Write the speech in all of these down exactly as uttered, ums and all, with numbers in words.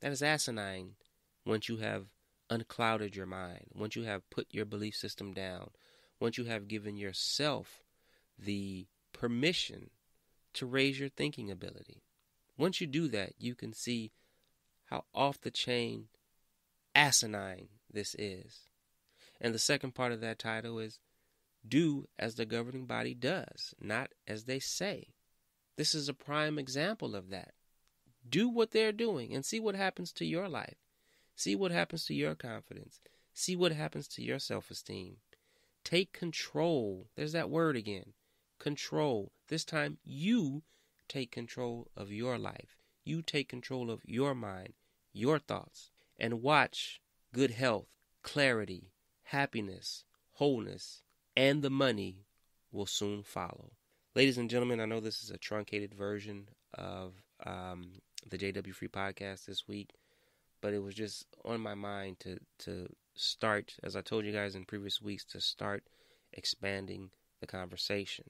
That is asinine once you have unclouded your mind, once you have put your belief system down, once you have given yourself the permission to raise your thinking ability. Once you do that, you can see how off the chain asinine this is. And the second part of that title is do as the governing body does, not as they say. This is a prime example of that. Do what they're doing and see what happens to your life. See what happens to your confidence. See what happens to your self-esteem. Take control. There's that word again. Control. This time you take control of your life. You take control of your mind, your thoughts, and watch good health, clarity, happiness, wholeness, and the money will soon follow. Ladies and gentlemen, I know this is a truncated version of um, the J W Free podcast this week, but it was just on my mind to to start, as I told you guys in previous weeks, to start expanding the conversation.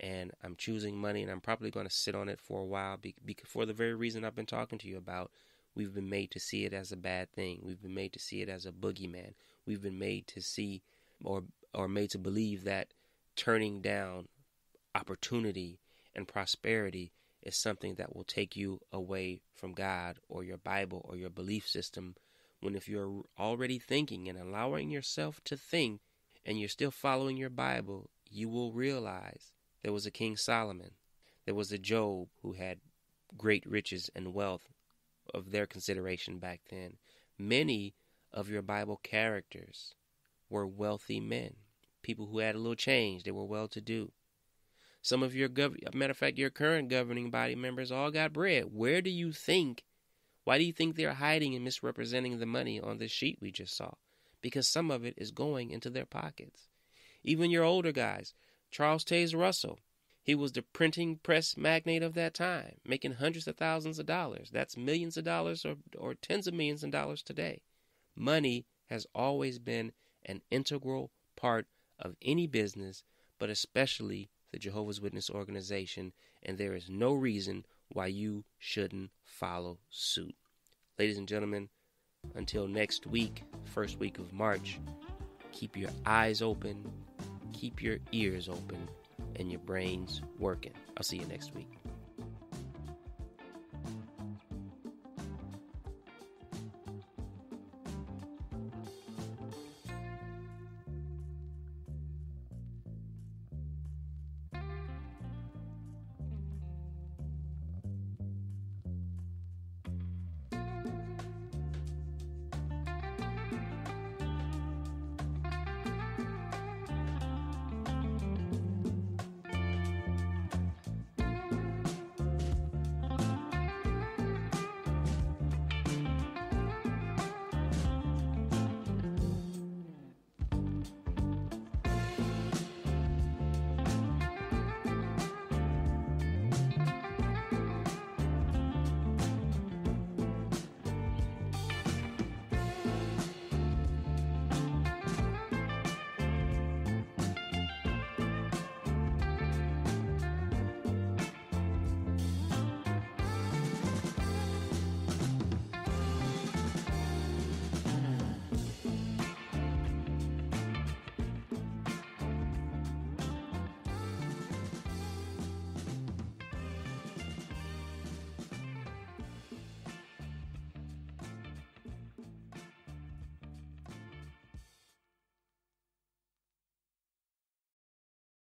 And I'm choosing money, and I'm probably going to sit on it for a while be, be, for the very reason I've been talking to you about. We've been made to see it as a bad thing. We've been made to see it as a boogeyman. We've been made to see or or made to believe that turning down opportunity and prosperity is something that will take you away from God or your Bible or your belief system, when if you're already thinking and allowing yourself to think and you're still following your Bible, you will realize there was a King Solomon. There was a Job who had great riches and wealth of their consideration back then. Many of your Bible characters were wealthy men, people who had a little change. They were well-to-do. Some of your, gov- matter of fact, your current governing body members all got bread. Where do you think, why do you think they're hiding and misrepresenting the money on this sheet we just saw? Because some of it is going into their pockets. Even your older guys, Charles Taze Russell, he was the printing press magnate of that time, making hundreds of thousands of dollars. That's millions of dollars or, or tens of millions of dollars today. Money has always been an integral part of any business, but especially the Jehovah's Witness organization, and there is no reason why you shouldn't follow suit. Ladies and gentlemen, until next week, first week of March, keep your eyes open, keep your ears open, and your brains working. I'll see you next week.